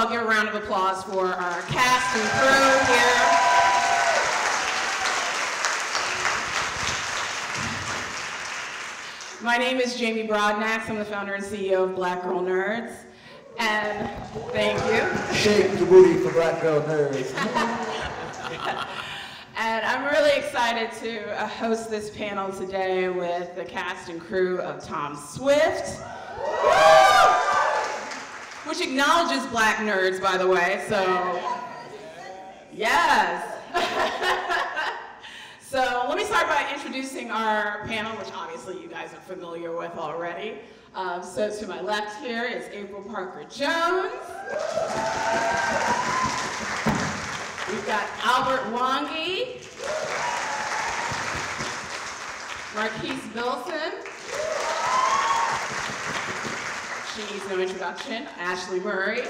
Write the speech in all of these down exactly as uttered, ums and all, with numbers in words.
all give a round of applause for our cast and crew here. My name is Jamie Broadnax. I'm the founder and C E O of Black Girl Nerds. And thank you. Shake the booty for Black Girl Nerds. And I'm really excited to host this panel today with the cast and crew of Tom Swift, which acknowledges Black Nerds, by the way, so yes. So let me start by introducing our panel, which obviously you guys are familiar with already. Um, so to my left here is April Parker Jones. We've got Albert Mwangi. Marquise Vilson. She needs no introduction. Ashleigh Murray.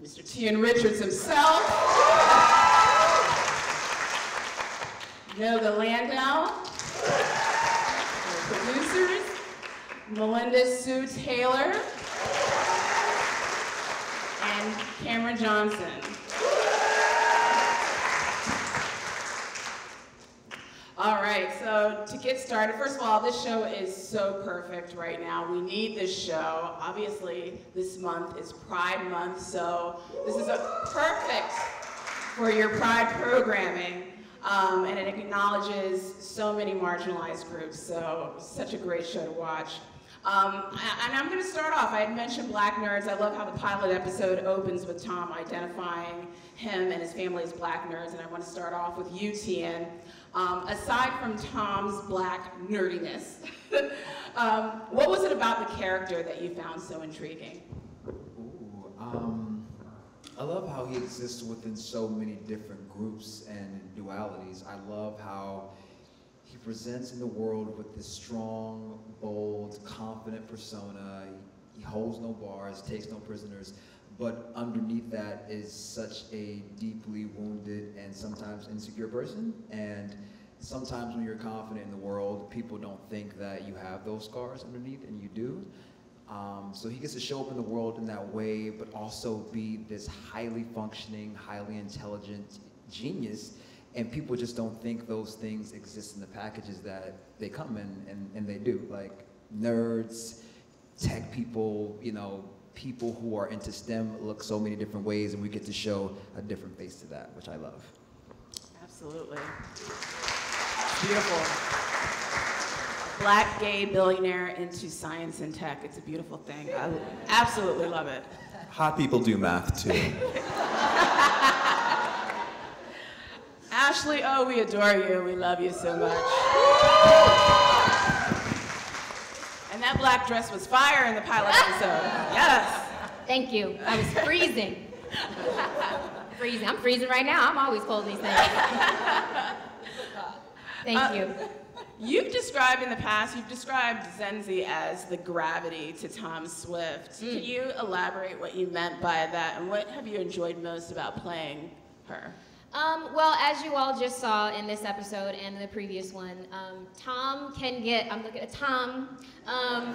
Mister Tian Richards himself. Noga Landau. Producers. Melinda Hsu Taylor. And Cameron Johnson. All right, so to get started, first of all, this show is so perfect right now. We need this show. Obviously, this month is Pride Month, so this is a perfect for your Pride programming, um, and it acknowledges so many marginalized groups, so such a great show to watch. Um, and I'm going to start off, I had mentioned Black Nerds. I love how the pilot episode opens with Tom identifying him and his family as Black Nerds, and I want to start off with you, Tian. Um, aside from Tom's Black nerdiness, um, what was it about the character that you found so intriguing? Ooh, um, I love how he exists within so many different groups and dualities. I love how he presents in the world with this strong, bold, confident persona. He, he holds no bars, takes no prisoners, but underneath that is such a deeply wounded and sometimes insecure person. And sometimes when you're confident in the world, people don't think that you have those scars underneath, and you do. Um, so he gets to show up in the world in that way, but also be this highly functioning, highly intelligent genius. And people just don't think those things exist in the packages that they come in, and, and they do. Like nerds, tech people, you know, people who are into STEM look so many different ways, and we get to show a different face to that, which I love. Absolutely. Beautiful. Black gay billionaire into science and tech. It's a beautiful thing. I absolutely love it. Hot people do math, too. Ashleigh, oh, we adore you. We love you so much. And that black dress was fire in the pilot episode. Yes. Thank you. I was freezing. freezing. I'm freezing right now. I'm always cold these things. Thank uh, you. You've described in the past, you've described Zenzi as the gravity to Tom Swift. Mm. Can you elaborate what you meant by that, and what have you enjoyed most about playing her? Um, well, as you all just saw in this episode and the previous one, um, Tom can get, I'm looking at Tom, um,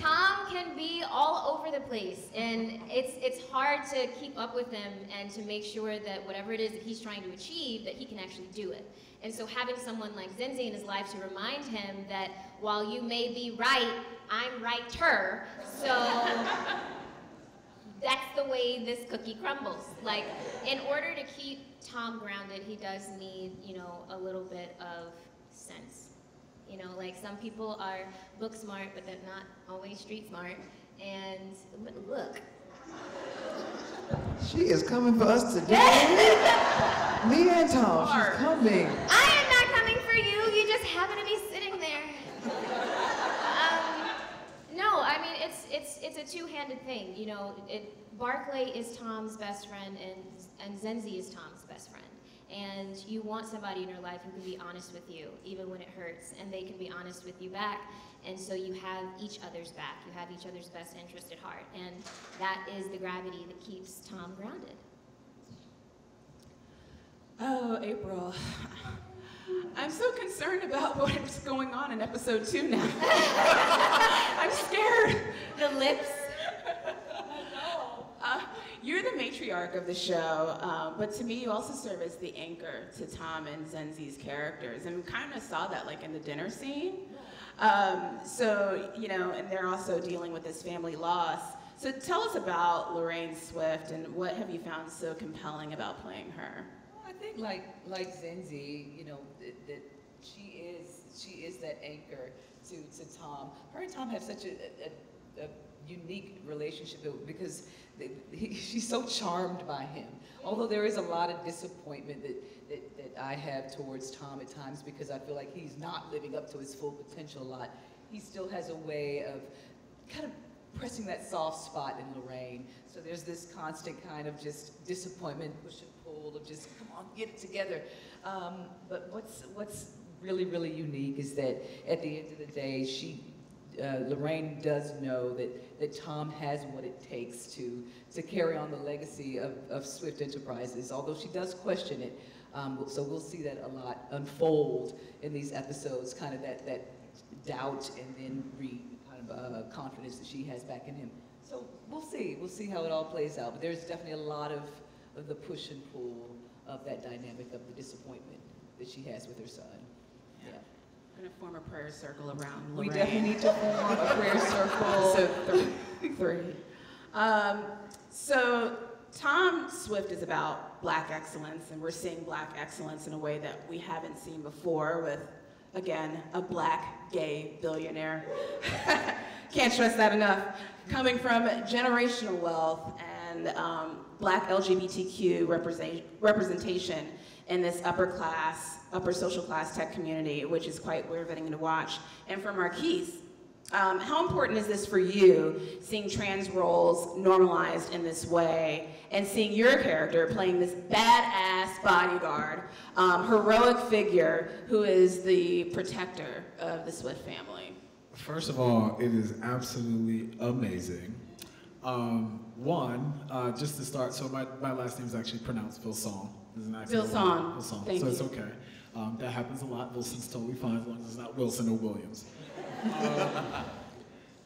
Tom can be all over the place, and it's, it's hard to keep up with him and to make sure that whatever it is that he's trying to achieve, that he can actually do it. And so having someone like Zenzi in his life to remind him that while you may be right, I'm righter, so... That's the way this cookie crumbles. Like, in order to keep Tom grounded, he does need, you know, a little bit of sense. You know, like some people are book smart, but they're not always street smart. And look. She is coming for us today. Me and Tom, she's coming. I am not coming for you. You just happen to be sitting there. No, I mean, it's, it's, it's a two-handed thing, you know. It, Barclay is Tom's best friend, and, and Zenzi is Tom's best friend. And you want somebody in your life who can be honest with you, even when it hurts, and they can be honest with you back. And so you have each other's back. You have each other's best interest at heart. And that is the gravity that keeps Tom grounded. Oh, April. I'm so concerned about what's going on in episode two now. I'm scared. The lips. Uh, you're the matriarch of the show, uh, but to me you also serve as the anchor to Tom and Zenzi's characters, and we kind of saw that like in the dinner scene. Um, so, you know, and they're also dealing with this family loss. So tell us about Lorraine Swift and what have you found so compelling about playing her? Well, I think like like Zenzi, you know, that, that she is she is that anchor to, to Tom. Her and Tom have such a, a, a unique relationship because they, he, she's so charmed by him. Although there is a lot of disappointment that, that, that I have towards Tom at times because I feel like he's not living up to his full potential a lot. He still has a way of kind of pressing that soft spot in Lorraine. So there's this constant kind of just disappointment, push and pull of just, come on, get it together. Um, but what's, what's really, really unique is that at the end of the day, she, Uh, Lorraine does know that, that Tom has what it takes to, to carry on the legacy of, of Swift Enterprises, although she does question it. Um, so we'll see that a lot unfold in these episodes, kind of that, that doubt and then re, kind of uh, confidence that she has back in him. So we'll see. We'll see how it all plays out. But there's definitely a lot of, of the push and pull of that dynamic of the disappointment that she has with her son. Yeah. We're going to form a prayer circle around Lorraine. We definitely need to form a prayer circle. So three. three. Um, so Tom Swift is about black excellence, and we're seeing black excellence in a way that we haven't seen before with, again, a black gay billionaire. Can't stress that enough. Coming from generational wealth and um, black L G B T Q represent representation in this upper class, upper social class tech community, which is quite riveting to watch. And for Marquise, um, how important is this for you, seeing trans roles normalized in this way, and seeing your character playing this badass bodyguard, um, heroic figure who is the protector of the Swift family? First of all, it is absolutely amazing. Um, one, uh, just to start, so my, my last name is actually pronounced Vilson. Vilson. Vilson. Thank so you. It's okay. Um, that happens a lot. Wilson's totally fine as long as it's not Wilson or Williams. Um,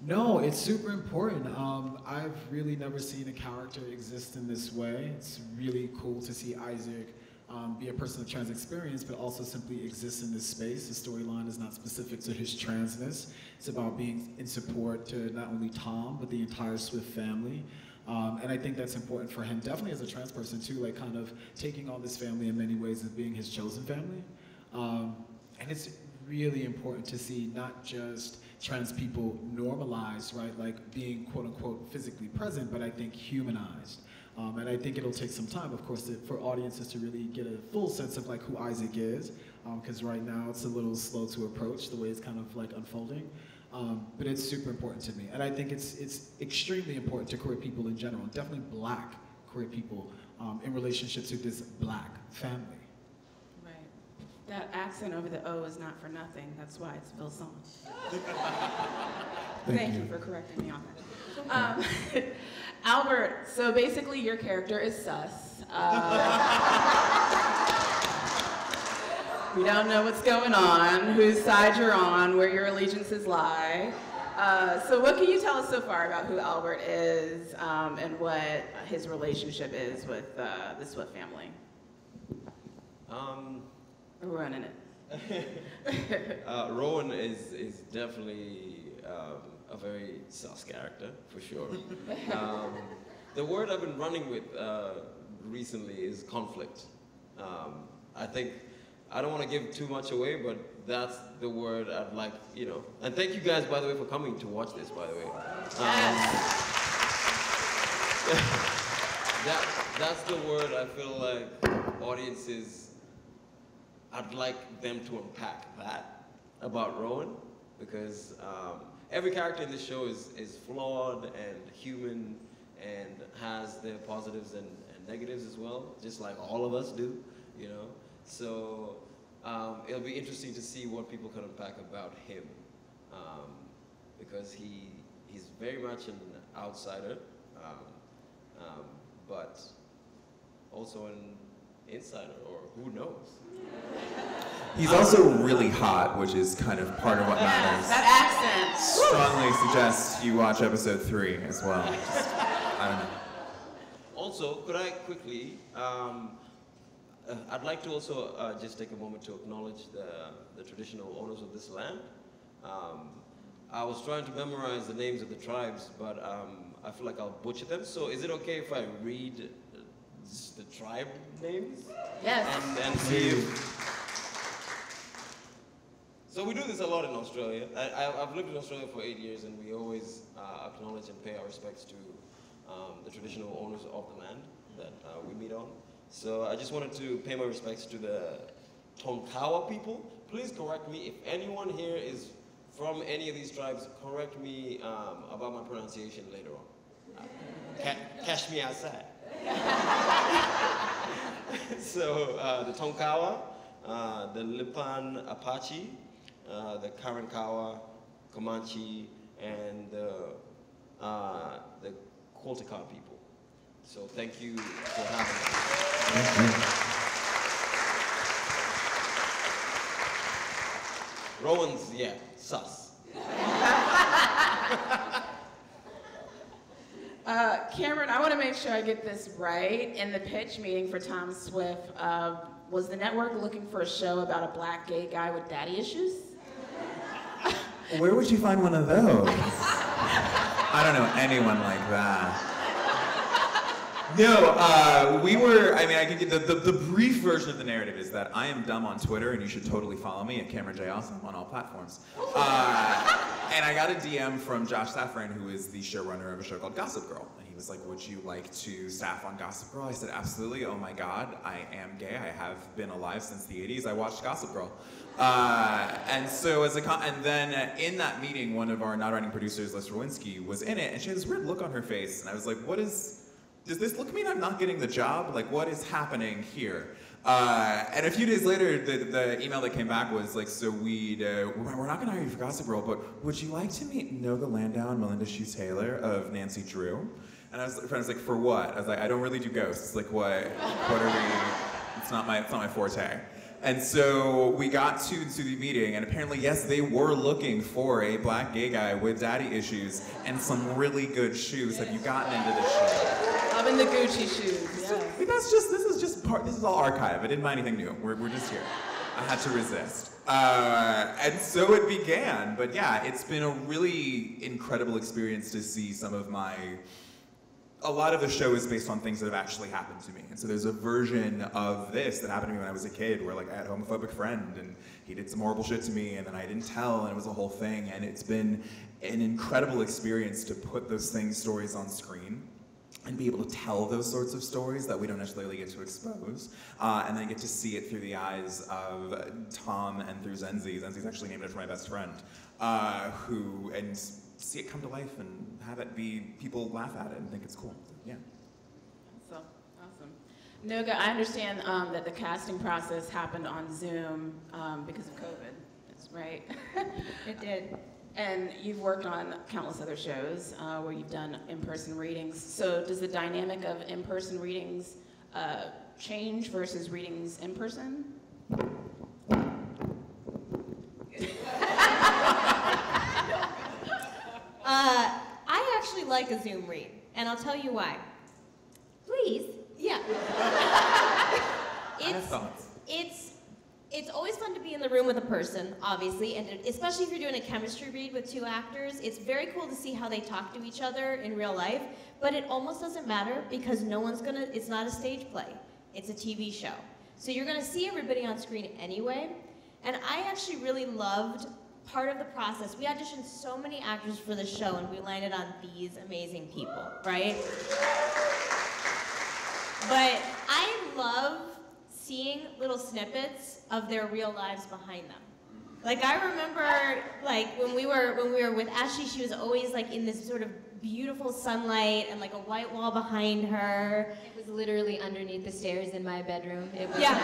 no, it's super important. Um, I've really never seen a character exist in this way. It's really cool to see Isaac um, be a person of trans experience, but also simply exist in this space. His storyline is not specific to his transness. It's about being in support to not only Tom, but the entire Swift family. Um, and I think that's important for him, definitely as a trans person too, like kind of taking on this family in many ways as being his chosen family. Um, and it's really important to see not just trans people normalized, right, like being quote unquote physically present, but I think humanized. Um, and I think it'll take some time, of course, to, for audiences to really get a full sense of like who Isaac is, because um, right now it's a little slow to approach the way it's kind of like unfolding. Um, but it's super important to me, and I think it's it's extremely important to queer people in general, definitely black queer people um, in relationship to this black family. Right. That accent over the O is not for nothing. That's why it's Vilson. Thank, Thank you. you for correcting me on that. Um, Albert, so basically your character is sus. Uh, We don't know what's going on, whose side you're on, where your allegiances lie. Uh, so what can you tell us so far about who Albert is um, and what his relationship is with uh, the Swift family? Um, We're running it. uh, Rowan is, is definitely um, a very sus character, for sure. um, the word I've been running with uh, recently is conflict. Um, I think I don't want to give too much away, but that's the word I'd like, you know. And thank you guys, by the way, for coming to watch this, by the way. Um, that, that's the word I feel like audiences, I'd like them to unpack that about Rowan, because um, every character in this show is, is flawed and human and has their positives and, and negatives as well, just like all of us do, you know. So um, it'll be interesting to see what people can unpack about him, um, because he he's very much an outsider, um, um, but also an insider, or who knows? He's also really hot, which is kind of part of what matters. That accent. Strongly suggest you watch episode three as well. Just, I don't know. Also, could I quickly, um, uh, I'd like to also uh, just take a moment to acknowledge the, the traditional owners of this land. Um, I was trying to memorize the names of the tribes, but um, I feel like I'll butcher them. So is it okay if I read the tribe names? Yes. And then see if... So we do this a lot in Australia. I, I've lived in Australia for eight years, and we always uh, acknowledge and pay our respects to um, the traditional owners of the land that uh, we meet on. So I just wanted to pay my respects to the Tonkawa people. Please correct me if anyone here is from any of these tribes. Correct me um, about my pronunciation later on. Uh, ca catch me outside. So uh, the Tonkawa, uh, the Lipan Apache, Uh, the Karankawa, Comanche, and uh, uh, the Koltakan people. So thank you for having us. Mm-hmm. Rowan's, yeah, sus. uh, Cameron, I want to make sure I get this right. In the pitch meeting for Tom Swift, uh, was the network looking for a show about a black gay guy with daddy issues? Where would you find one of those? I don't know anyone like that. No, uh, we were, I mean, I could get the, the, the brief version of the narrative is that I am dumb on Twitter, and you should totally follow me at Cameron J. Awesome on all platforms. Uh, and I got a D M from Josh Safran, who is the showrunner of a show called Gossip Girl. And he was like, would you like to staff on Gossip Girl? I said, absolutely. Oh my God, I am gay. I have been alive since the eighties. I watched Gossip Girl. Uh, and so as a con and then uh, in that meeting, one of our not writing producers, Liz Rolinski, was in it, and she had this weird look on her face, and I was like, what is, does this look mean I'm not getting the job? Like, what is happening here? Uh, and a few days later, the, the email that came back was like, so we'd, uh, we're not gonna hire you for Gossip Girl, but would you like to meet Noga Landau and Melinda Hsu Taylor of Nancy Drew? And I was, I was like, for what? I was like, I don't really do ghosts. Like, what, what are we, it's not my, it's not my forte. And so we got to, to the meeting, and apparently, yes, they were looking for a black gay guy with daddy issues and some really good shoes. Have you gotten into the shoe? I'm in the Gucci shoes, yeah. That's just, this is just part, this is all archive. I didn't buy anything new. We're, we're just here. I had to resist. Uh, and so it began. But yeah, it's been a really incredible experience to see some of my... A lot of the show is based on things that have actually happened to me. And so there's a version of this that happened to me when I was a kid where like I had a homophobic friend and he did some horrible shit to me and then I didn't tell and it was a whole thing. And it's been an incredible experience to put those things, stories on screen and be able to tell those sorts of stories that we don't necessarily get to expose. Uh, and then get to see it through the eyes of Tom and through Zenzi. Zenzi's actually named after my best friend, uh, who, and see it come to life and have it be, people laugh at it and think it's cool, so, yeah. Awesome, awesome. Noga, I understand um, that the casting process happened on Zoom um, because of COVID, that's right. It did. And you've worked on countless other shows uh, where you've done in-person readings. So does the dynamic of in-person readings uh, change versus readings in person? Uh, I actually like a Zoom read, and I'll tell you why. Please? Yeah. it's, it's, it's always fun to be in the room with a person, obviously, and it, especially if you're doing a chemistry read with two actors. It's very cool to see how they talk to each other in real life, but it almost doesn't matter because no one's gonna, it's not a stage play. It's a T V show. So you're gonna see everybody on screen anyway, and I actually really loved part of the process. We auditioned so many actors for the show and we landed on these amazing people, right? But I love seeing little snippets of their real lives behind them. Like I remember like when we were when we were with Ashleigh, she was always like in this sort of beautiful sunlight and like a white wall behind her. It was literally underneath the stairs in my bedroom. It was yeah.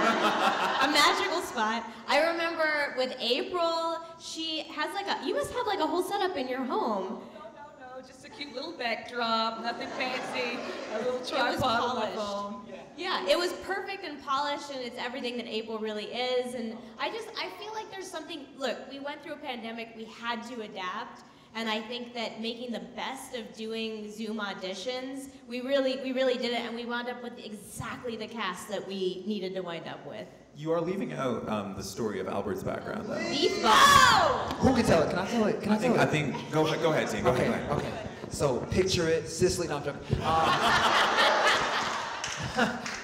a, a magical spot. I remember with April, she has like a, you must have like a whole setup in your home. No, no, no, just a cute little backdrop, nothing fancy, a little tripod. It was polished. Yeah, it was perfect and polished, and it's everything that April really is. And I just, I feel like there's something, look, we went through a pandemic, we had to adapt. And I think that making the best of doing Zoom auditions, we really, we really did it, and we wound up with exactly the cast that we needed to wind up with. You are leaving out um, the story of Albert's background, though. No! Who can tell it? Can I tell it? Can I, I tell think, it? I think. Go, go ahead, Tim. Go okay, ahead. Okay. So picture it, Cicely. No, I'm joking. Um,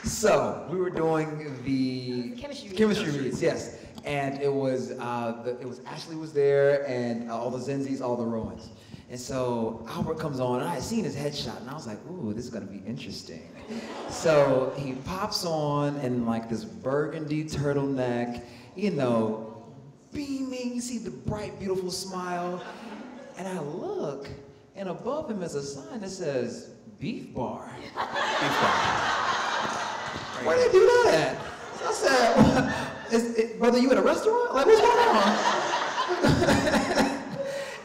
so we were doing the chemistry reads. Chemistry reads, yes. And it was, uh, the, it was Ashleigh was there, and uh, all the Zenzies, all the Rowans. And so Albert comes on, and I had seen his headshot, and I was like, ooh, this is gonna be interesting. So he pops on in like this burgundy turtleneck, you know, beaming, you see the bright, beautiful smile. And I look, and above him is a sign that says, Beef Bar. Beef Bar. Why did they do that? So I said, well, Is it, brother, you at a restaurant? Like, what's going on?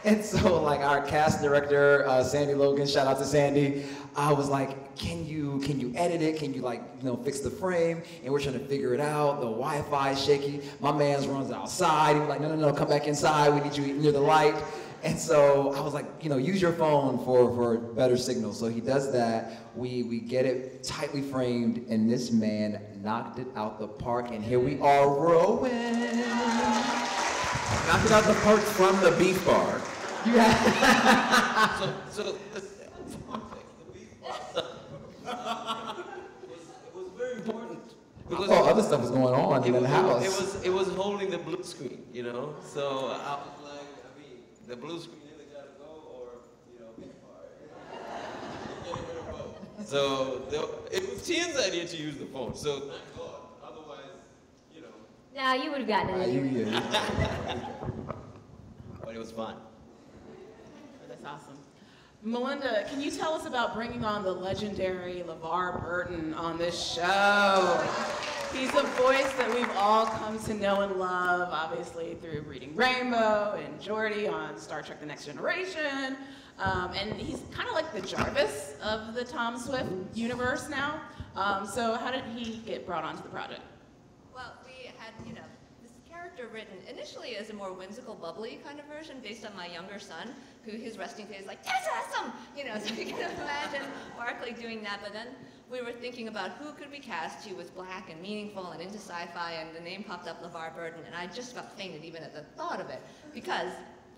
And so, like, our cast director, uh, Sandy Logan, shout out to Sandy, I was like, can you, can you edit it? Can you, like, you know, fix the frame? And we're trying to figure it out. The Wi-Fi is shaky. My man's runs outside. He was like, no, no, no, come back inside. We need you near the light. And so I was like, you know, use your phone for, for better signal. So he does that. We we get it tightly framed, and this man knocked it out the park. And here we are, Rowan. Knocked it out the park from the Beef Bar. You have so so the, the Beef Bar was, was very important. Because oh, other stuff was going on in was, the house. It was it was holding the blue screen, you know. So. I, The blue screen either gotta go or, you know, be fired. So there, it was Tian's idea to use the phone. So thank God. Otherwise, you know. No, you would have gotten it. Uh, yeah. But it was fun. That's awesome. Melinda, can you tell us about bringing on the legendary LeVar Burton on this show? He's a voice that we've all come to know and love, obviously, through Reading Rainbow and Geordie on Star Trek The Next Generation. Um, and he's kind of like the Jarvis of the Tom Swift universe now. Um, so how did he get brought onto the project? Well, we had, you know, written initially as a more whimsical, bubbly kind of version based on my younger son, who his resting face is like, that's awesome! You know, so you can imagine Barkley doing that, but then we were thinking about who could we cast who was black and meaningful and into sci-fi, and the name popped up, LeVar Burton, and I just got fainted even at the thought of it. Because,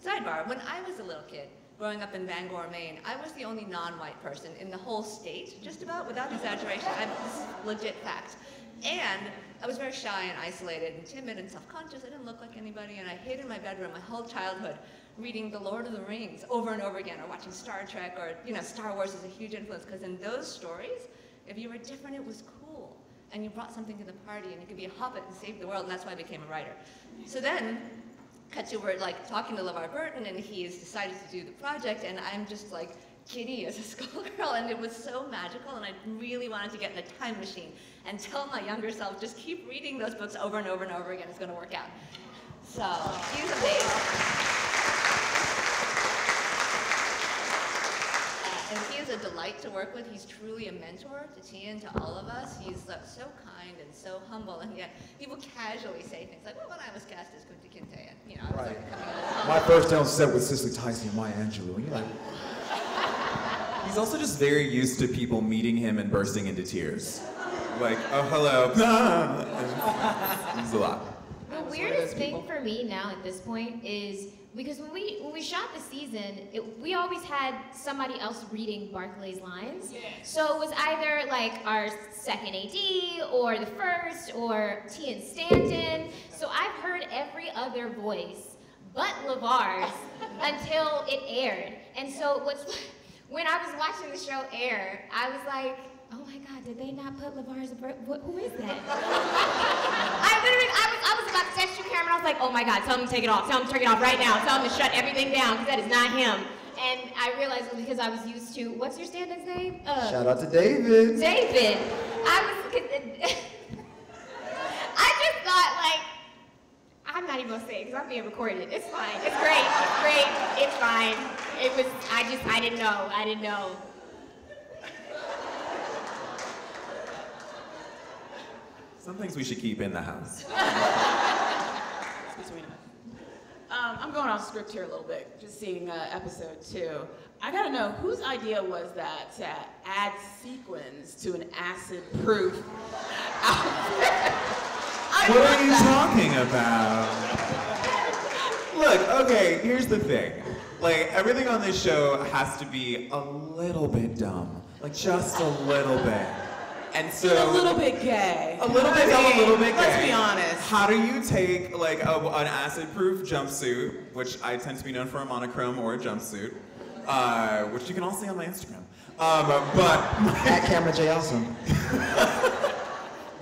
sidebar, when I was a little kid, growing up in Bangor, Maine, I was the only non-white person in the whole state, just about, without exaggeration. I, this is legit fact. And I was very shy and isolated and timid and self-conscious. I didn't look like anybody, and I hid in my bedroom my whole childhood, reading The Lord of the Rings over and over again, or watching Star Trek, or, you know, Star Wars is a huge influence, because in those stories, if you were different, it was cool, and you brought something to the party, and you could be a hobbit and save the world, and that's why I became a writer. So then, cut to we're like talking to LeVar Burton, and he's decided to do the project, and I'm just like, giddy as a schoolgirl, and it was so magical, and I really wanted to get in a time machine and tell my younger self, just keep reading those books over and over and over again, it's going to work out. So, he's amazing. Uh, and he is a delight to work with. He's truly a mentor to Tian, to all of us. He's uh, so kind and so humble, and yet he will casually say things like, well, when I was cast as Kunta Kinte, and, you know, I was right. like, coming My first day on set with Cicely Tyson and Maya Angelou, and you're like, he's also just very used to people meeting him and bursting into tears. Like, oh, hello. It's a lot. The weirdest thing for me now at this point is, because when we when we shot the season, it, we always had somebody else reading Barkley's lines. Yeah. So it was either like our second A D, or the first, or Tian Stanton. So I've heard every other voice but LeVar's until it aired. And so what's... When I was watching the show air, I was like, oh my God, did they not put LeVar's, who is that? I literally, I was, I was about to text you, Cameron, I was like, oh my God, tell him to take it off, tell him to take it off right now, tell him to shut everything down, because that is not him. And I realized it was because I was used to, what's your stand-up's name? Uh, Shout out to David. David. I was, I just thought, like, I'm not even gonna say it, because I'm being recorded. It's fine, it's great, it's great, it's fine. It was, I just, I didn't know, I didn't know. Some things we should keep in the house. Between us. Um, I'm going off script here a little bit, just seeing uh, episode two. I gotta know, whose idea was that to add sequins to an acid-proof outfit? What are you talking about? Look, okay, here's the thing. Like, everything on this show has to be a little bit dumb. Like, just a little bit. And so, a little bit gay. A little bit gay, a little bit gay. Let's be honest. How do you take, like, a, an acid-proof jumpsuit, which I tend to be known for a monochrome or a jumpsuit, uh, which you can all see on my Instagram. Um, but... At Cameron J. Olsen.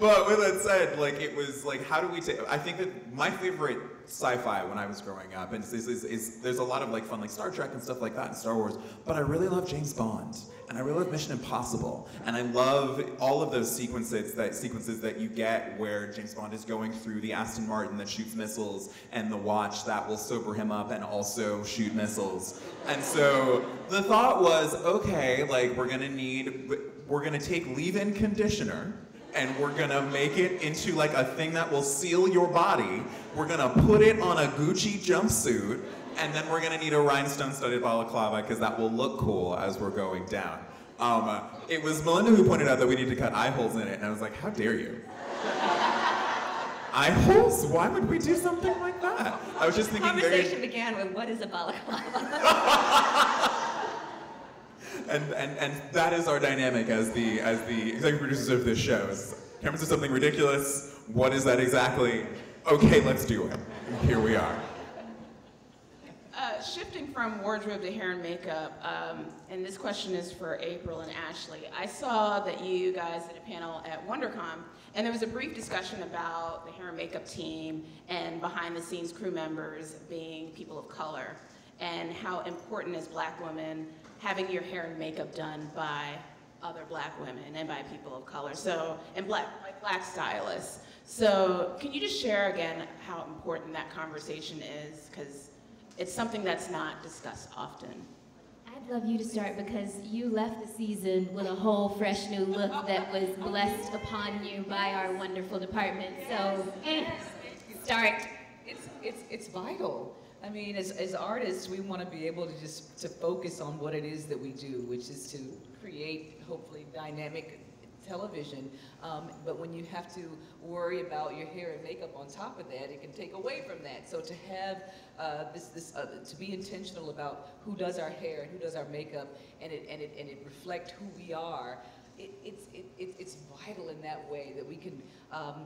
But with that said, like, it was, like, how do we take... I think that my favorite sci-fi when I was growing up, and is, is, is, there's a lot of, like, fun, like, Star Trek and stuff like that, and Star Wars, but I really love James Bond. And I really love Mission Impossible, and I love all of those sequences that sequences that you get where James Bond is going through the Aston Martin that shoots missiles and the watch that will sober him up and also shoot missiles. And so the thought was, okay, like we're gonna need, we're gonna take leave-in conditioner and we're gonna make it into like a thing that will seal your body. We're gonna put it on a Gucci jumpsuit. And then we're gonna need a rhinestone-studded balaclava because that will look cool as we're going down. Um, uh, it was Melinda who pointed out that we need to cut eye holes in it, and I was like, how dare you? Eye holes? Why would we do something like that? I was just the thinking- The conversation very... began with, what is a balaclava? and, and and that is our dynamic as the, as the executive producers of this show. Cameron says something ridiculous, what is that exactly? Okay, let's do it. And here we are. Uh, shifting from wardrobe to hair and makeup, um, and this question is for April and Ashleigh. I saw that you guys did a panel at WonderCon, and there was a brief discussion about the hair and makeup team and behind-the-scenes crew members being people of color, and how important is Black women having your hair and makeup done by other Black women and by people of color, so and black like black stylists. So can you just share again how important that conversation is? Because it's something that's not discussed often. I'd love you to start because you left the season with a whole fresh new look that was blessed upon you by our wonderful department. So, start. It's, it's, it's vital. I mean, as, as artists, we want to be able to just to focus on what it is that we do, which is to create, hopefully, dynamic television. Um, but when you have to worry about your hair and makeup on top of that, it can take away from that. So to have uh, this, this uh, to be intentional about who does our hair and who does our makeup, and it and it and it reflect who we are, it, it's it, it, it's vital in that way that we can um,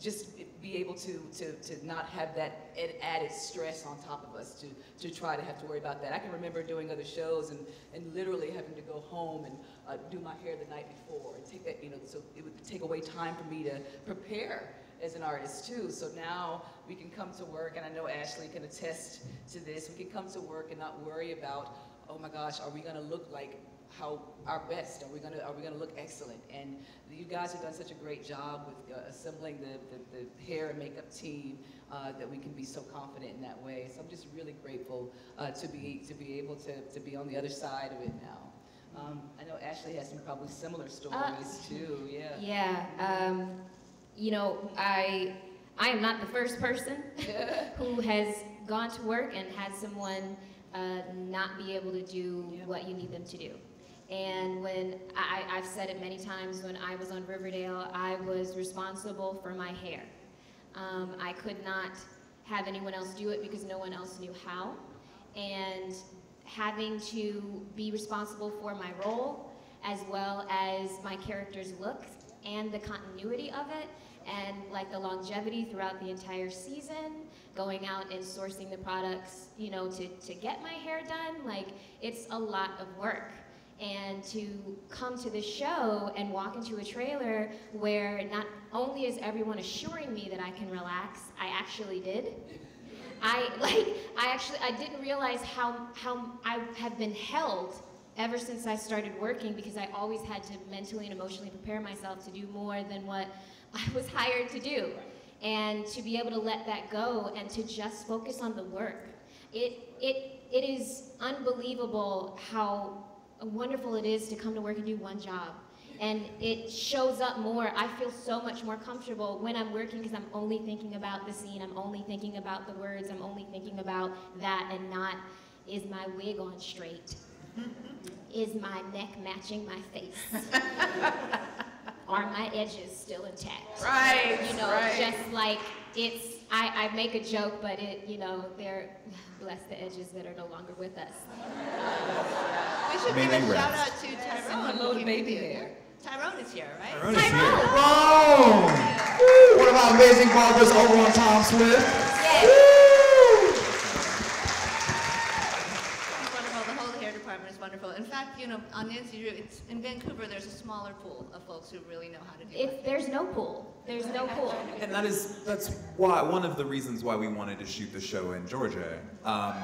just be able to, to to not have that added stress on top of us to to try to have to worry about that. I can remember doing other shows and and literally having to go home and uh, do my hair the night before and take that, you know, so it would take away time for me to prepare as an artist too. So now we can come to work, and I know Ashleigh can attest to this. We can come to work and not worry about, oh my gosh, are we going to look like how our best? Are we gonna are we gonna look excellent? And you guys have done such a great job with uh, assembling the, the, the hair and makeup team uh, that we can be so confident in that way. So I'm just really grateful uh, to be to be able to to be on the other side of it now. Um, I know Ashleigh has some probably similar stories uh, too. Yeah. Yeah. Um, you know, I I am not the first person who has gone to work and had someone uh, not be able to do yeah. what you need them to do. And when, I, I've said it many times, when I was on Riverdale, I was responsible for my hair. Um, I could not have anyone else do it because no one else knew how. And having to be responsible for my role, as well as my character's look and the continuity of it, and like the longevity throughout the entire season, going out and sourcing the products, you know, to, to get my hair done, like, it's a lot of work. And to come to the show and walk into a trailer where not only is everyone assuring me that I can relax, I actually did. I like I actually I didn't realize how how I have been held ever since I started working, because I always had to mentally and emotionally prepare myself to do more than what I was hired to do. And to be able to let that go and to just focus on the work. It it it is unbelievable how wonderful it is to come to work and do one job and it shows up more. I feel so much more comfortable when I'm working because I'm only thinking about the scene, I'm only thinking about the words, I'm only thinking about that and not, is my wig on straight? Is my neck matching my face? Are my edges still intact? Right, You know, right. just like, it's, I, I make a joke, but it, you know, they're, bless the edges that are no longer with us. We should Maybe give a shout out to Tyrone. Hello to baby there. Tyrone is here, right? Tyrone is Tyrone. here. Tyrone! Yeah. Woo. One of our amazing barbers over on Tom Swift. Yes. Woo. He's wonderful. The whole hair department is wonderful. In fact, you know, on Nancy Drew, it's, in Vancouver, there's a smaller pool of folks who really know how to do it. There's no pool. There's no pool. And that is, that's why, one of the reasons why we wanted to shoot the show in Georgia. Um,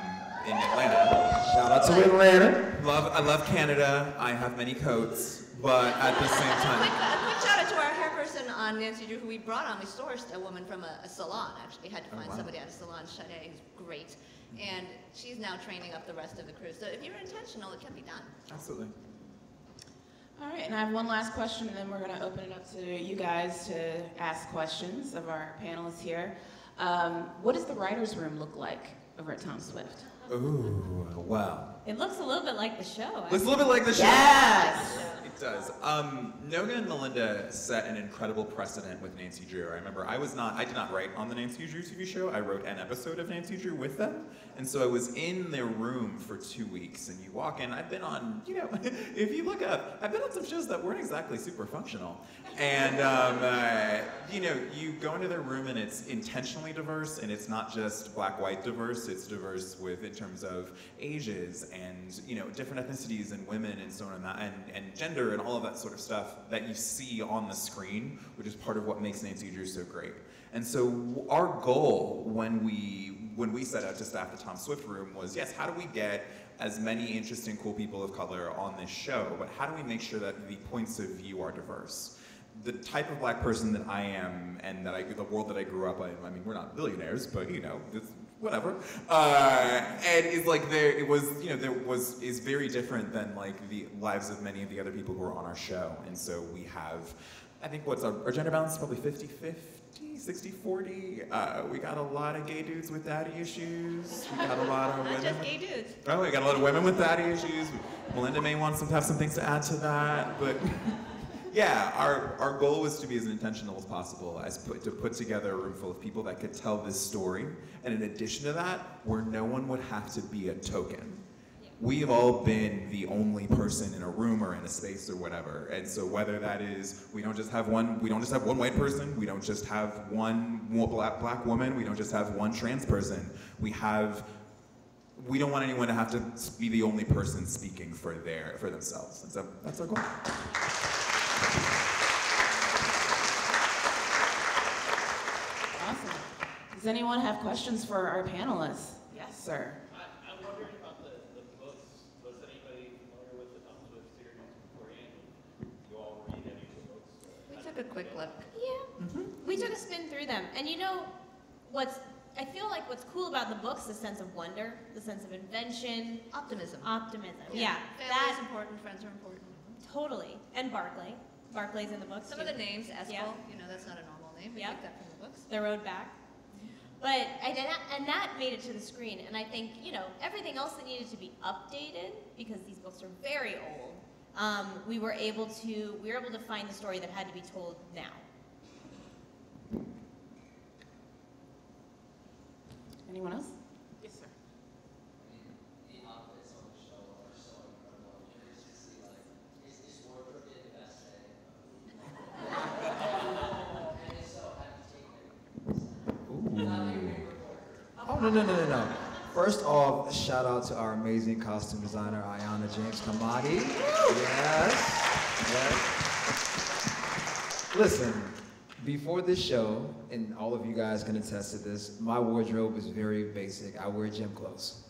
In Atlanta. Shout out to Atlanta. Love, I love Canada. I have many coats, but at the same time. Quick, a quick shout out to our hair person on Nancy Drew, who we brought on. We sourced a woman from a, a salon, actually. Had to find oh, wow. somebody at a salon. Sade is great. And she's now training up the rest of the crew. So if you're intentional, it can be done. Absolutely. All right, and I have one last question, and then we're going to open it up to you guys to ask questions of our panelists here. Um, what does the writer's room look like over at Tom Swift? Ooh, wow. It looks a little bit like the show. It looks a little bit like the show. Yes! It does. Um, Noga and Melinda set an incredible precedent with Nancy Drew. I remember I was not, I did not write on the Nancy Drew T V show. I wrote an episode of Nancy Drew with them. And so I was in their room for two weeks. And you walk in, I've been on, you know, if you look up, I've been on some shows that weren't exactly super functional. And, um, uh, you know, you go into their room and it's intentionally diverse. And it's not just black, white diverse. It's diverse with in terms of ages and, you know, different ethnicities and women and so on and that, and, and gender and all of that sort of stuff that you see on the screen, which is part of what makes Nancy Drew so great. And so our goal when we when we set out to staff the Tom Swift room was, yes, how do we get as many interesting, cool people of color on this show, but how do we make sure that the points of view are diverse? The type of black person that I am and that I, the world that I grew up in, I mean, we're not billionaires, but, you know, it's, whatever. Uh, and it's like there, it was, you know, there was, is very different than like the lives of many of the other people who are on our show. And so we have, I think what's our, our gender balance is probably fifty fifty, sixty forty. Uh, we got a lot of gay dudes with daddy issues. We got a lot of women. Not just gay dudes. Oh, we got a lot of women with daddy issues. Melinda may want some, have some things to add to that, but. Yeah, our, our goal was to be as intentional as possible, as put, to put together a room full of people that could tell this story, and in addition to that, where no one would have to be a token. Yeah. We've all been the only person in a room or in a space or whatever, and so whether that is, we don't just have one, we don't just have one white person, we don't just have one black, black woman, we don't just have one trans person, we have, we don't want anyone to have to be the only person speaking for their, for themselves, and so that's our goal. Awesome. Does anyone have questions for our panelists? Yes, sir. I, I'm wondering about the, the books. Was anybody familiar with the Tom Swift series beforehand? Did you all read any of the books? We took a quick look. Yeah. Mm-hmm. We took a spin through them. And you know, what's, I feel like what's cool about the books, the sense of wonder, the sense of invention. Optimism. Optimism. Yeah. yeah. That's important. Friends are important. Totally. And Barclay. Barclay's in the books. Some too. of the names, Eskil, yeah. you know, that's not a normal name. We yep. picked that from the books. The Road Back. But, I did not, and that made it to the screen. And I think, you know, everything else that needed to be updated, because these books are very old, um, we were able to, we were able to find the story that had to be told now. Anyone else? No, no, no, no, no. First off, shout out to our amazing costume designer, Ayana James Kamadi. Yes. yes. Listen, before this show, and all of you guys can attest to this, my wardrobe is very basic. I wear gym clothes.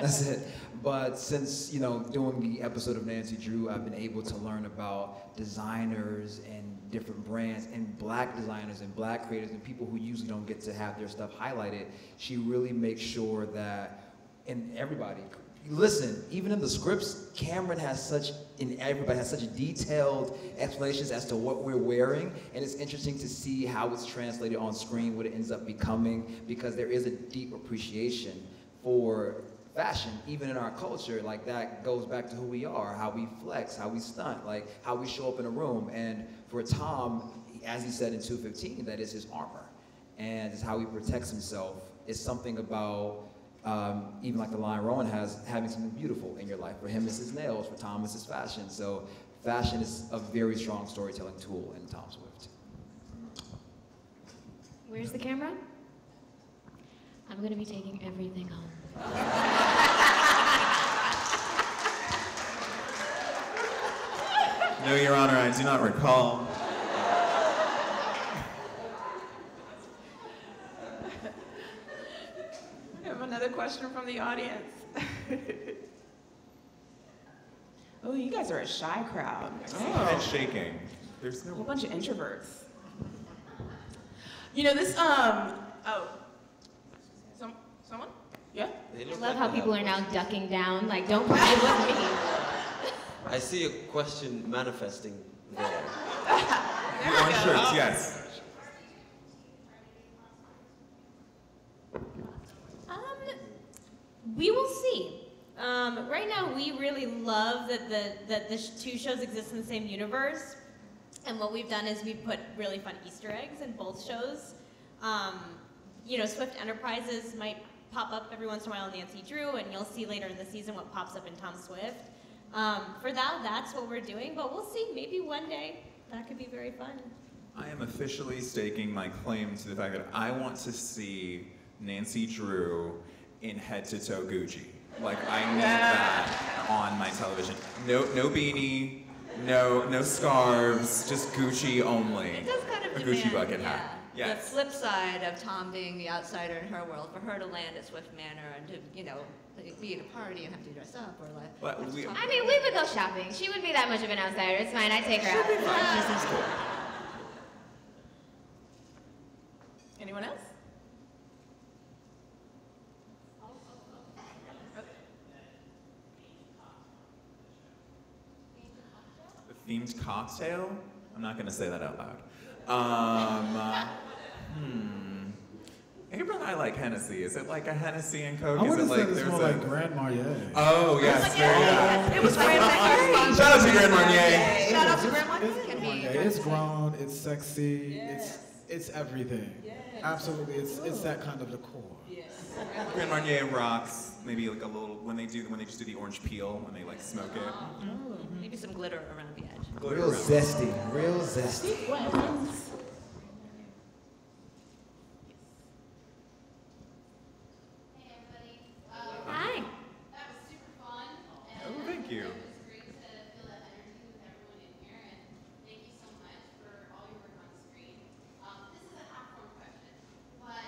That's it. But since, you know, doing the episode of Nancy Drew, I've been able to learn about designers and different brands and black designers and black creators and people who usually don't get to have their stuff highlighted. She really makes sure that, and everybody, listen, even in the scripts, Cameron has such, and everybody has such detailed explanations as to what we're wearing, and it's interesting to see how it's translated on screen, what it ends up becoming, because there is a deep appreciation for fashion, even in our culture. Like, that goes back to who we are, how we flex, how we stunt, like how we show up in a room. And for Tom, as he said in two fifteen, that is his armor, and it's how he protects himself. It's something about, um, even like the line Rowan has, having something beautiful in your life. For him, it's his nails. For Tom, it's his fashion. So fashion is a very strong storytelling tool in Tom Swift. Where's the camera? I'm going to be taking everything home. No, Your Honor, I do not recall. I have another question from the audience. Oh, you guys are a shy crowd. Oh, head shaking. There's no a whole bunch of introverts. You know this. Um. Oh. Some. Someone. Yeah. I love like how people are now ducking down, like, don't play with me. I see a question manifesting there. There on shirts, oh. Yes. Um, we will see. Um, right now, we really love that the, that the two shows exist in the same universe. And what we've done is we've put really fun Easter eggs in both shows. Um, you know, Swift Enterprises might pop up every once in a while in Nancy Drew, and you'll see later in the season what pops up in Tom Swift. Um, for that, that's what we're doing, but we'll see. Maybe one day that could be very fun. I am officially staking my claim to the fact that I want to see Nancy Drew in head-to-toe Gucci. Like, I need that on my television. No, no beanie, no, no scarves, just Gucci only. It does kind of a demand, Gucci bucket hat. Yeah. Yes. The flip side of Tom being the outsider in her world, for her to land at Swift Manor and to, you know, be at a party and have to dress up or like. Well, we, I mean, we would go shopping. She wouldn't be that much of an outsider. It's fine. I take her out. Uh, Anyone else? The themed cocktail? I'm not going to say that out loud. Um, uh, hmm. April and I like Hennessy. Is it like a Hennessy and Coke? I would have said it's more like Grand Marnier. Oh, yes, there you go. It was Grand Marnier. Shout out to Grand Marnier. Shout out to Grand Marnier. It's grown, it's sexy, it's it's everything. Absolutely, it's it's that kind of liqueur. Grand Marnier rocks, maybe like a little, when they do, when they just do the orange peel, when they like smoke it. Oh, maybe some glitter around the edge. Glitter real around. Zesty, real zesty. Hey everybody. Um, Hi. That was super fun. And oh, thank you. It was great to feel that energy with everyone in here, and thank you so much for all your work on screen. Um, this is a half-form question, but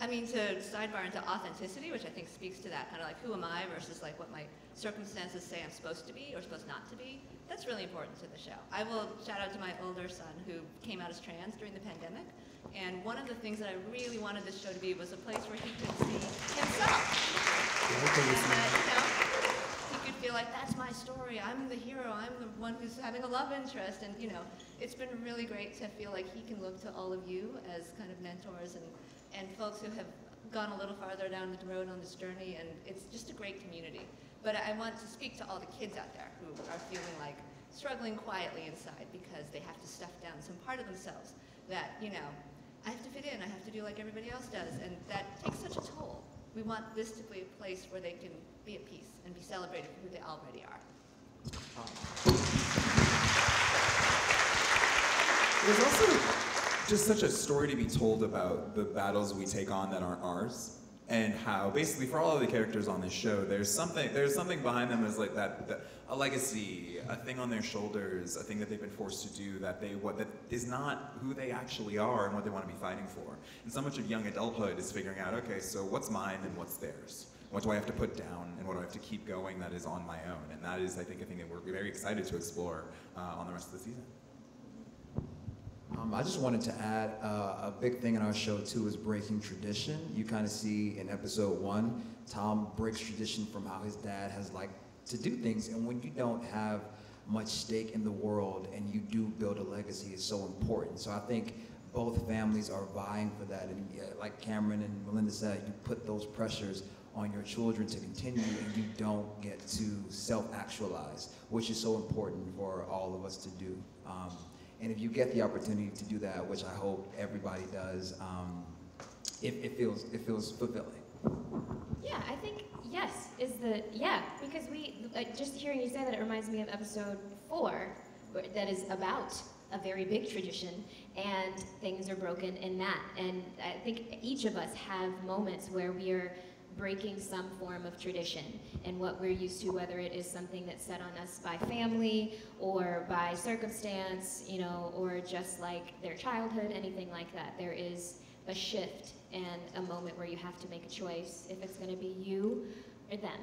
I mean, to sidebar into authenticity, which I think speaks to that, kind of like who am I versus like what my circumstances say I'm supposed to be or supposed not to be. That's really important to the show. I will shout out to my older son who came out as trans during the pandemic. And one of the things that I really wanted this show to be was a place where he could see himself. Yeah, and that, you know, he could feel like, that's my story. I'm the hero. I'm the one who's having a love interest. And, you know, it's been really great to feel like he can look to all of you as kind of mentors and and folks who have gone a little farther down the road on this journey, and it's just a great community. But I want to speak to all the kids out there who are feeling like struggling quietly inside because they have to stuff down some part of themselves that, you know, I have to fit in, I have to do like everybody else does, and that takes such a toll. We want this to be a place where they can be at peace and be celebrated for who they already are. There's also just such a story to be told about the battles we take on that aren't ours. and how basically for all of the characters on this show, there's something there's something behind them as like that, that a legacy, a thing on their shoulders, a thing that they've been forced to do that they what that is not who they actually are and what they want to be fighting for. And so much of young adulthood is figuring out, okay, so what's mine and what's theirs? What do I have to put down and what do I have to keep going that is on my own? And that is, I think, a thing that we're very excited to explore uh, on the rest of the season. Um, I just wanted to add uh, a big thing in our show too is breaking tradition. You kind of see in episode one, Tom breaks tradition from how his dad has liked to do things. And when you don't have much stake in the world and you do build a legacy, it's so important. So I think both families are vying for that. And uh, like Cameron and Melinda said, you put those pressures on your children to continue and you don't get to self-actualize, which is so important for all of us to do. Um, And if you get the opportunity to do that, which I hope everybody does, um, it, it feels it feels fulfilling. Yeah, I think yes is the yeah because we uh, just hearing you say that, it reminds me of episode four that is about a very big tradition and things are broken in that. And I think each of us have moments where we are breaking some form of tradition and what we're used to, whether it is something that's set on us by family or by circumstance, you know, or just like their childhood, anything like that. There is a shift and a moment where you have to make a choice if it's going to be you or them.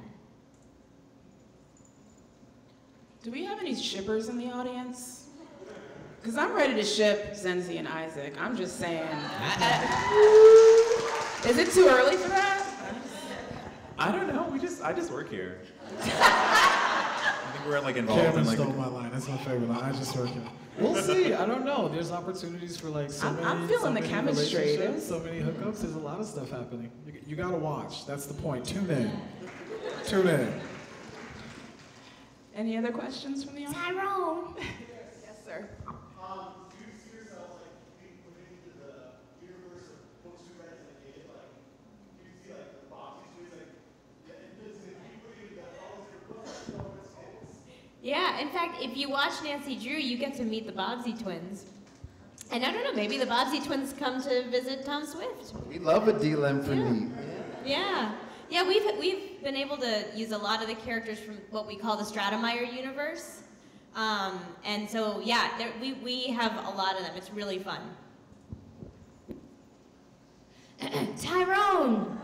Do we have any shippers in the audience? Because I'm ready to ship Zenzi and Isaac. I'm just saying. I, I, is it too early for that? I don't know. We just I just work here. I think we're like involved. Cameron in, like, stole my line. That's my favorite line. I just work here. We'll see. I don't know. There's opportunities for like so I'm, many. I'm feeling so the chemistry. So many hookups. There's a lot of stuff happening. You, you gotta watch. That's the point. Tune in. Tune in. Any other questions from the audience? Tyrone. Yes. Yes, sir. Yeah, in fact, if you watch Nancy Drew, you get to meet the Bobsey twins. And I don't know, maybe the Bobsey twins come to visit Tom Swift. We love a D L M for me. Yeah. yeah. Yeah, we've, we've been able to use a lot of the characters from what we call the Stratemeyer universe. Um, and so, yeah, there, we, we have a lot of them. It's really fun. Tyrone!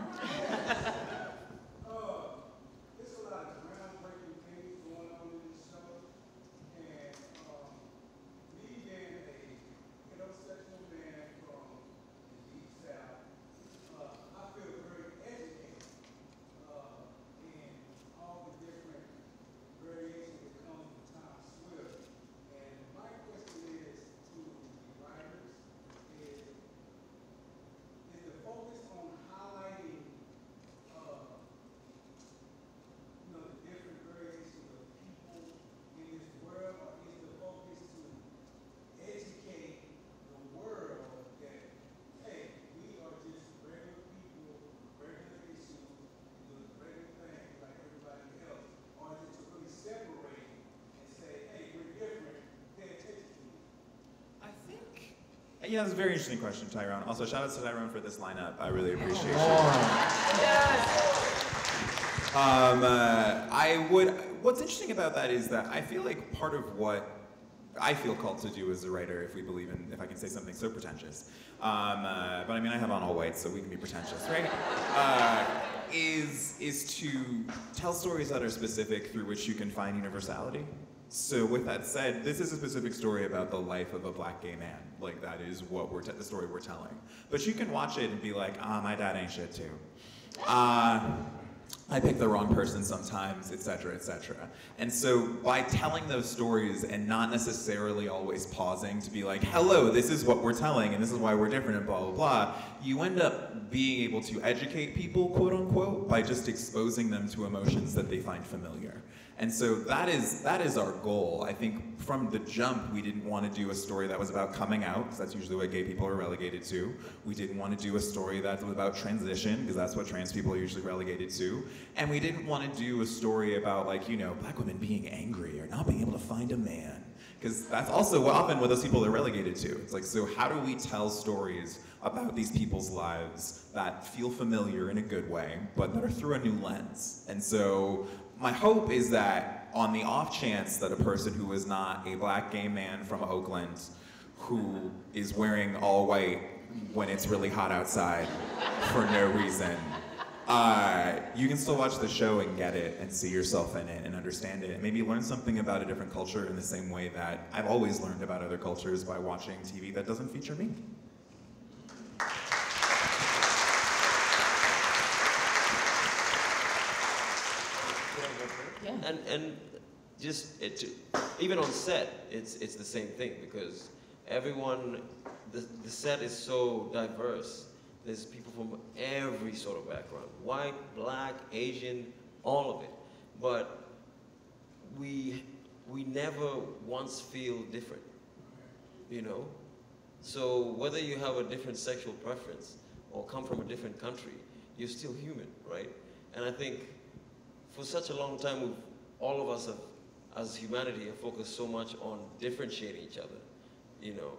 Yeah, that's a very interesting question, Tyrone. Also, shout out to Tyrone for this lineup. I really appreciate it. Oh. Yes. Um, uh, I would. What's interesting about that is that I feel like part of what I feel called to do as a writer, if we believe in, if I can say something so pretentious, um, uh, but I mean I have on all white, so we can be pretentious, right? Uh, is is to tell stories that are specific through which you can find universality. So with that said, this is a specific story about the life of a black gay man. Like that is what we're t the story we're telling. But you can watch it and be like, ah, my dad ain't shit too. Uh, I pick the wrong person sometimes, et cetera, et cetera. And so by telling those stories and not necessarily always pausing to be like, hello, this is what we're telling and this is why we're different and blah, blah, blah, you end up being able to educate people, quote unquote, by just exposing them to emotions that they find familiar. And so that is, that is our goal. I think from the jump, we didn't want to do a story that was about coming out, because that's usually what gay people are relegated to. We didn't want to do a story that was about transition, because that's what trans people are usually relegated to. And we didn't want to do a story about, like, you know, black women being angry or not being able to find a man. Because that's also often what those people are relegated to. It's like, so how do we tell stories about these people's lives that feel familiar in a good way, but that are through a new lens? And so my hope is that on the off chance that a person who is not a black gay man from Oakland who is wearing all white when it's really hot outside for no reason, uh, you can still watch the show and get it and see yourself in it and understand it and maybe learn something about a different culture in the same way that I've always learned about other cultures by watching T V that doesn't feature me. Yeah. And, and just, it, even on set, it's, it's the same thing because everyone, the, the set is so diverse. There's people from every sort of background, white, black, Asian, all of it. But we, we never once feel different, you know? So whether you have a different sexual preference or come from a different country, you're still human, right? And I think for such a long time, we've, all of us have, as humanity have focused so much on differentiating each other, you know,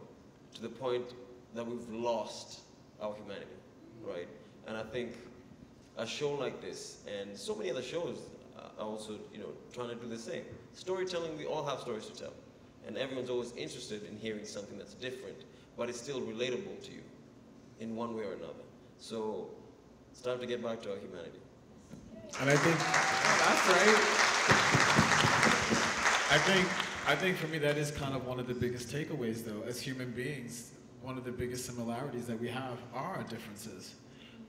to the point that we've lost our humanity, right? And I think a show like this, and so many other shows are also, you know, trying to do the same. Storytelling, we all have stories to tell. And everyone's always interested in hearing something that's different, but it's still relatable to you in one way or another. So it's time to get back to our humanity. And I think, that's right. I think, I think for me that is kind of one of the biggest takeaways though, as human beings, one of the biggest similarities that we have are our differences.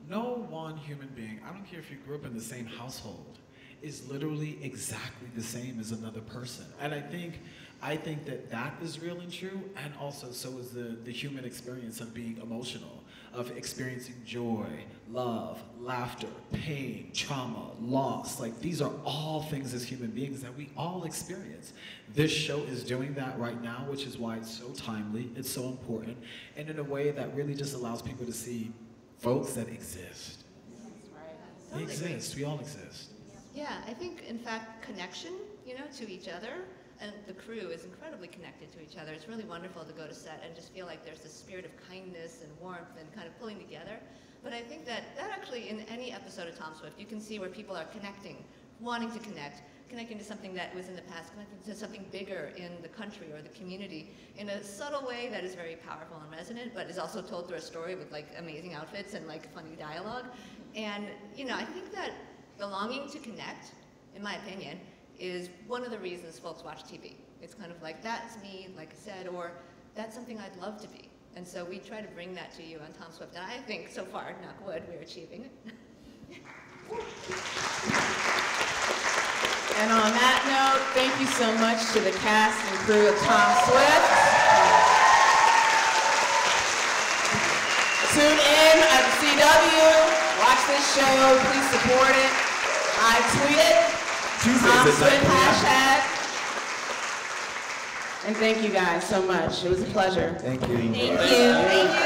No one human being, I don't care if you grew up in the same household, is literally exactly the same as another person. And I think, I think that that is real and true, and also so is the, the human experience of being emotional, of experiencing joy, love, laughter, pain, trauma, loss. Like these are all things as human beings that we all experience. This show is doing that right now, which is why it's so timely, it's so important, and in a way that really just allows people to see folks that exist. They exist, we all exist. Yeah, I think in fact connection, you know, to each other, and the crew is incredibly connected to each other. It's really wonderful to go to set and just feel like there's this spirit of kindness and warmth and kind of pulling together. But I think that, that actually in any episode of Tom Swift, you can see where people are connecting, wanting to connect, connecting to something that was in the past, connecting to something bigger in the country or the community in a subtle way that is very powerful and resonant, but is also told through a story with like amazing outfits and like funny dialogue. And you know, I think that the longing to connect, in my opinion, is one of the reasons folks watch T V. It's kind of like, that's me, like I said, or that's something I'd love to be. And so we try to bring that to you on Tom Swift, and I think so far, knock wood, we're achieving it. And on that note, thank you so much to the cast and crew of Tom Swift. Tune in at C W, watch this show, please support it. I tweet it. Tom Swift hashtag. And thank you guys so much. It was a pleasure. Thank you. Thank you. Thank you.